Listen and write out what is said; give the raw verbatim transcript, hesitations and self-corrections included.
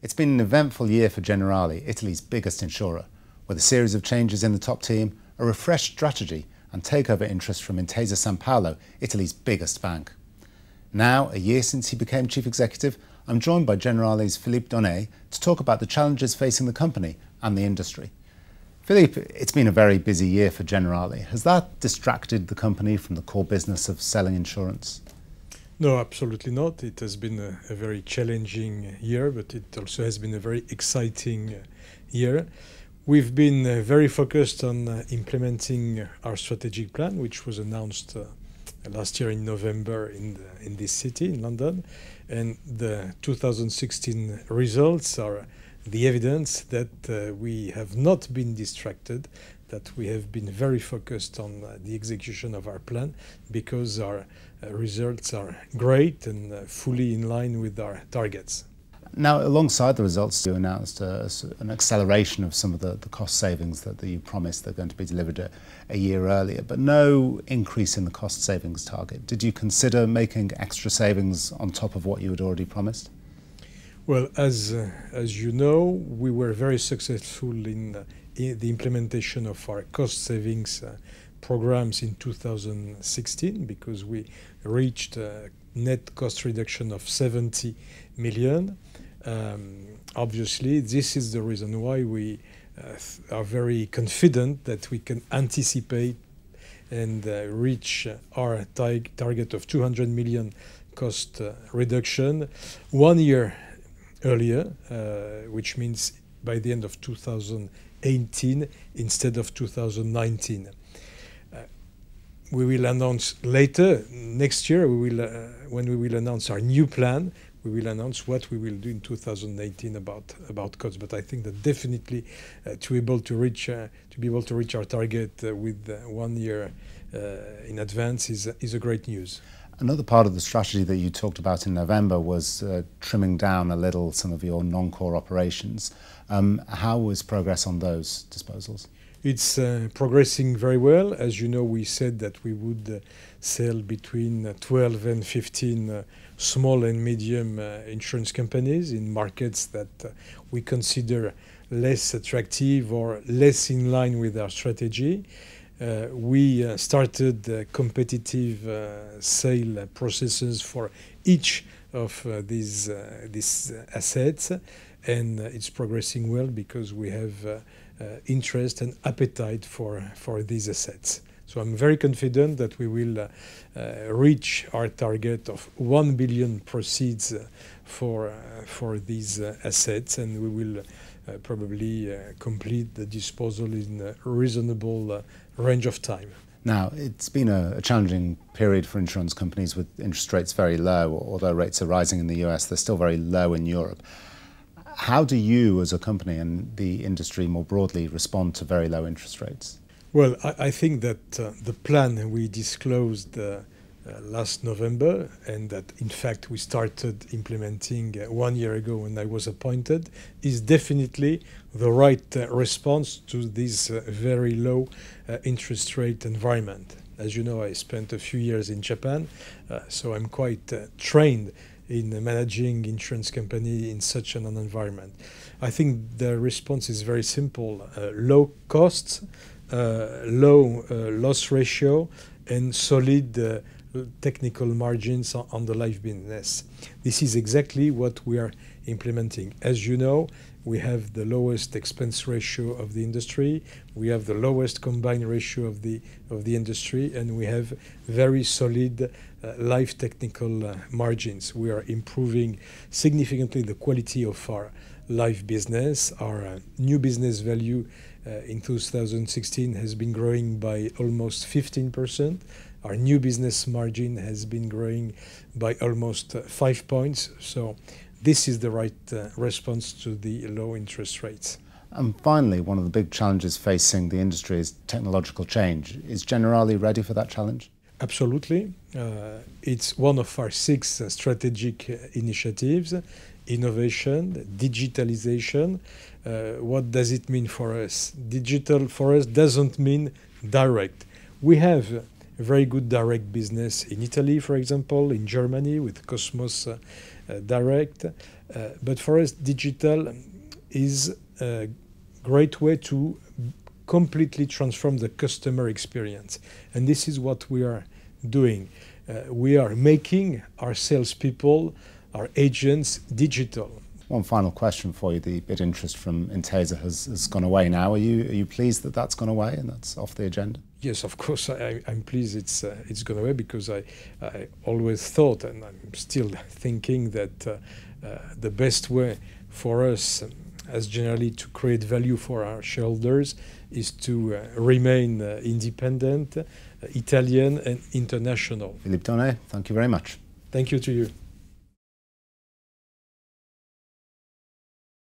It's been an eventful year for Generali, Italy's biggest insurer, with a series of changes in the top team, a refreshed strategy and takeover interest from Intesa Sanpaolo, Italy's biggest bank. Now, a year since he became chief executive, I'm joined by Generali's Philippe Donnet to talk about the challenges facing the company and the industry. Philippe, it's been a very busy year for Generali. Has that distracted the company from the core business of selling insurance? No, absolutely not. It has been a, a very challenging year, but it also has been a very exciting year. We've been uh, very focused on uh, implementing our strategic plan, which was announced uh, last year in November in, the, in this city, in London. And the two thousand sixteen results are the evidence that uh, we have not been distracted, that we have been very focused on uh, the execution of our plan, because our uh, results are great and uh, fully in line with our targets. Now, alongside the results, you announced uh, an acceleration of some of the, the cost savings that, that you promised they're going to be delivered a, a year earlier, but no increase in the cost savings target. Did you consider making extra savings on top of what you had already promised? Well, as, uh, as you know, we were very successful in uh, the implementation of our cost savings uh, programs in two thousand sixteen, because we reached a net cost reduction of seventy million. Um, obviously, this is the reason why we uh, are very confident that we can anticipate and uh, reach our target of two hundred million cost uh, reduction one year earlier, uh, which means by the end of two thousand eighteen instead of two thousand nineteen. Uh, we will announce later next year. We will, uh, when we will announce our new plan, we will announce what we will do in two thousand eighteen about about costs. But I think that definitely uh, to be able to reach uh, to be able to reach our target uh, with uh, one year uh, in advance is is a great news. Another part of the strategy that you talked about in November was uh, trimming down a little some of your non-core operations. Um, how was progress on those disposals? It's uh, progressing very well. As you know, we said that we would uh, sell between uh, twelve and fifteen uh, small and medium uh, insurance companies in markets that uh, we consider less attractive or less in line with our strategy. Uh, we uh, started uh, competitive uh, sale processes for each of uh, these, uh, these assets, and uh, it's progressing well because we have uh, uh, interest and appetite for, for these assets. So I'm very confident that we will uh, uh, reach our target of one billion proceeds uh, for, uh, for these uh, assets, and we will Uh, probably uh, complete the disposal in a reasonable uh, range of time. Now, it's been a, a challenging period for insurance companies, with interest rates very low. Although rates are rising in the U S, they're still very low in Europe. How do you as a company and the industry more broadly respond to very low interest rates? Well, I, I think that uh, the plan we disclosed uh, Uh, last November, and that in fact we started implementing uh, one year ago when I was appointed, is definitely the right uh, response to this uh, very low uh, interest rate environment. As you know, I spent a few years in Japan, uh, so I'm quite uh, trained in uh, managing insurance company in such an environment. I think the response is very simple: uh, low costs, uh, low uh, loss ratio, and solid uh, technical margins on the life business. This is exactly what we are implementing. As you know, we have the lowest expense ratio of the industry, we have the lowest combined ratio of the of the industry, and we have very solid uh, life technical uh, margins. We are improving significantly the quality of our life business. Our uh, new business value uh, in two thousand sixteen has been growing by almost fifteen percent. Our new business margin has been growing by almost uh, five points. So this is the right uh, response to the low interest rates. And finally, one of the big challenges facing the industry is technological change. Is Generali ready for that challenge? Absolutely. Uh, it's one of our six uh, strategic uh, initiatives: innovation, digitalization. Uh, what does it mean for us? Digital for us doesn't mean direct. We have a very good direct business in Italy, for example, in Germany with Cosmos uh, uh, Direct. Uh, but for us, digital is a great way to completely transform the customer experience. And this is what we are doing. Uh, we are making our salespeople, our agents, digital. One final question for you. The bid interest from Intesa has, has gone away now. Are you, are you pleased that that's gone away and that's off the agenda? Yes, of course, I, I'm pleased it's, uh, it's gone away, because I, I always thought, and I'm still thinking, that uh, uh, the best way for us um, as generally to create value for our shareholders is to uh, remain uh, independent, uh, Italian and international. Philippe Donnet, thank you very much. Thank you to you.